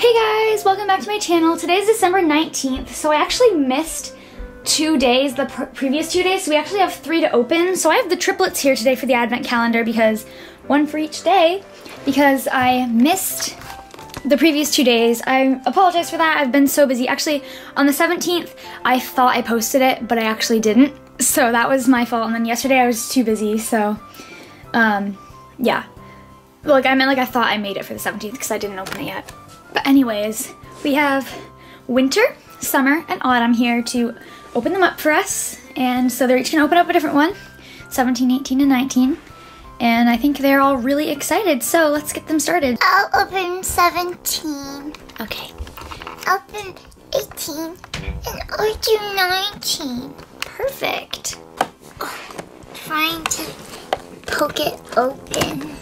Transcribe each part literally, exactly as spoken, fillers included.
Hey guys, welcome back to my channel. Today is December nineteenth, so I actually missed two days, the pr previous two days, so we actually have three to open. So I have the triplets here today for the advent calendar, because one for each day, because I missed the previous two days. I apologize for that, I've been so busy. Actually, on the seventeenth, I thought I posted it, but I actually didn't, so that was my fault. And then yesterday I was too busy, so um, yeah. Like, I meant like I thought I made it for the seventeenth because I didn't open it yet. But anyways, we have winter, summer, and autumn here to open them up for us. And so they're each gonna open up a different one, seventeen, eighteen, and nineteen. And I think they're all really excited, so let's get them started. I'll open seventeen. Okay. I'll open eighteen, and I'll do nineteen. Perfect. Oh, trying to poke it open.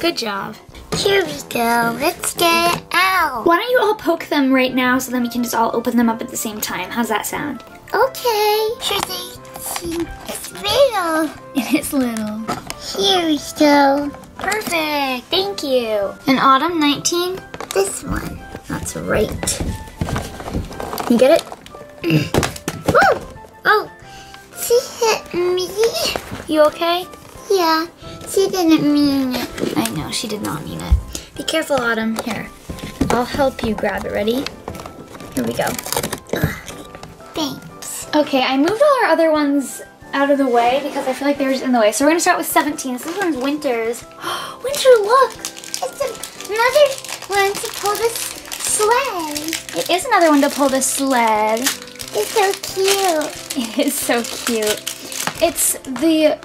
Good job. Here we go. Let's get it out. Why don't you all poke them right now so then we can just all open them up at the same time? How's that sound? Okay. Here's eighteen. It's little. It is little. Here we go. Perfect. Thank you. And autumn nineteen? This one. That's right. You get it? Woo! Oh. She hit me. You okay? Yeah. She didn't mean it. I know, she did not mean it. Be careful, Autumn. Here, I'll help you grab it. Ready? Here we go. Ugh, thanks. Okay, I moved all our other ones out of the way because I feel like they were just in the way. So we're gonna start with seventeen. This one's Winter's. Winter, look! It's another one to pull the sled. It is another one to pull the sled. It's so cute. It is so cute. It's the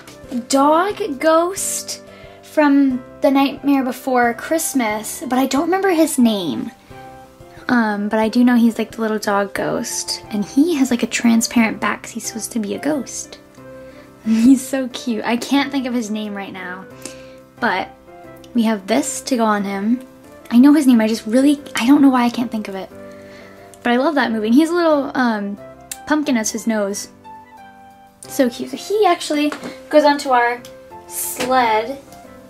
dog ghost from The Nightmare Before Christmas, but I don't remember his name. Um, but I do know he's like the little dog ghost, and he has like a transparent back because he's supposed to be a ghost. He's so cute. I can't think of his name right now, but we have this to go on him. I know his name, I just really, I don't know why I can't think of it. But I love that movie, and he has a little um, pumpkin as his nose. So cute. So he actually goes onto our sled,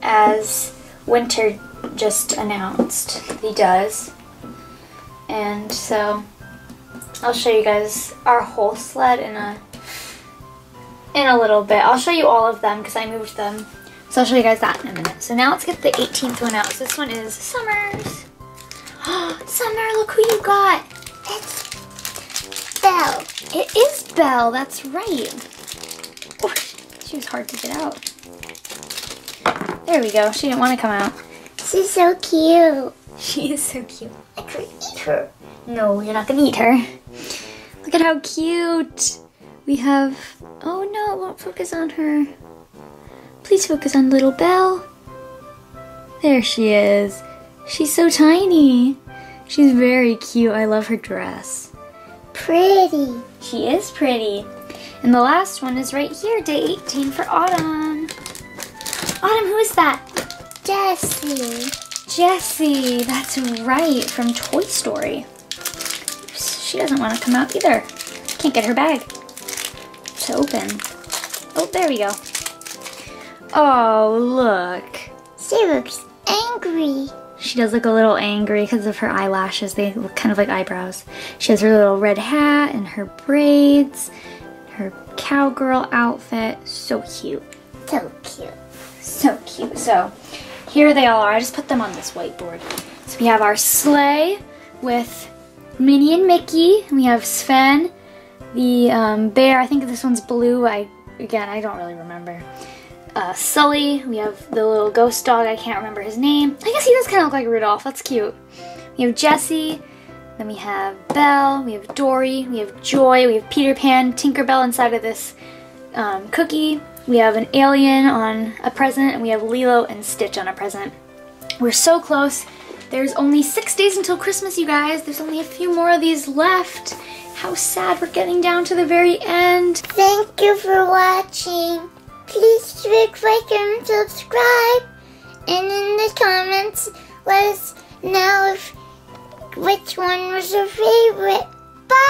as Winter just announced he does. And so I'll show you guys our whole sled in a in a little bit. I'll show you all of them because I moved them. So I'll show you guys that in a minute. So now let's get the eighteenth one out. So this one is Summer's. Oh, Summer, look who you got. It's Belle. It is Belle. That's right. Oh, she was hard to get out. There we go. She didn't want to come out. She's so cute. She is so cute. I could eat her. No, you're not going to eat her. Look at how cute. We have... Oh no, it won't focus on her. Please focus on little Belle. There she is. She's so tiny. She's very cute. I love her dress. Pretty. She is pretty. And the last one is right here, day eighteen for Autumn. Autumn, who is that? Jessie. Jessie, that's right, from Toy Story. Oops, she doesn't want to come out either. Can't get her bag to open. Oh, there we go. Oh, look. She looks angry. She does look a little angry because of her eyelashes. They look kind of like eyebrows. She has her little red hat and her braids. Her cowgirl outfit, so cute. So cute. So cute. So here they all are. I just put them on this whiteboard. So we have our sleigh with Minnie and Mickey. And we have Sven, the um, bear. I think this one's blue. I Again, I don't really remember. Uh, Sully. We have the little ghost dog. I can't remember his name. I guess he does kind of look like Rudolph. That's cute. We have Jessie. Then we have Belle, we have Dory, we have Joy, we have Peter Pan, Tinkerbell inside of this um, cookie. We have an alien on a present, and we have Lilo and Stitch on a present. We're so close. There's only six days until Christmas, you guys. There's only a few more of these left. How sad, we're getting down to the very end. Thank you for watching. Please click like and subscribe. And in the comments, let us know if which one was your favorite? Bye!